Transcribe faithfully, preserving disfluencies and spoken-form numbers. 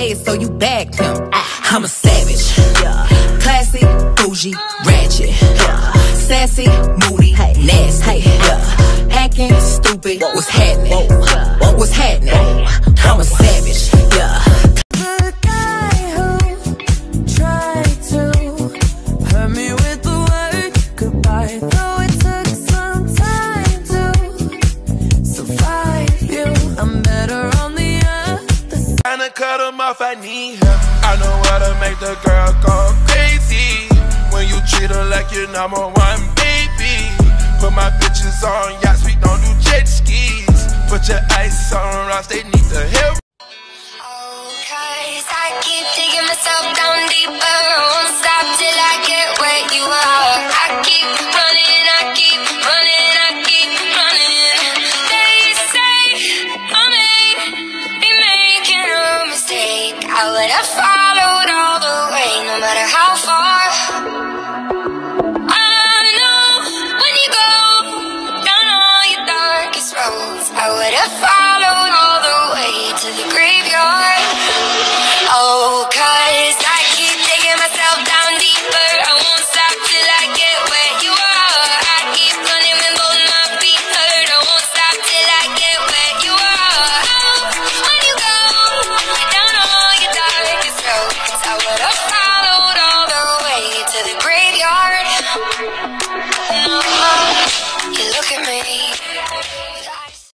paid, so you bagged him. I'm a savage, yeah. Classy, bougie, ratchet, yeah. Sassy, moody, hey. Nasty, hey. Yeah. Acting stupid, what's happening? Whoa. What's happening? Whoa. I'm a savage, yeah. The guy who tried to hurt me with the word goodbye. Cut him off, I need him. I know how to make the girl go crazy when you treat her like your number one baby. Put my bitches on yachts, we don't do jet skis. Put your ice on rocks, they need the help. Oh, cause I keep digging myself down deeper. Won't stop till I get where you are. I keep running, I keep running. I would've fallen.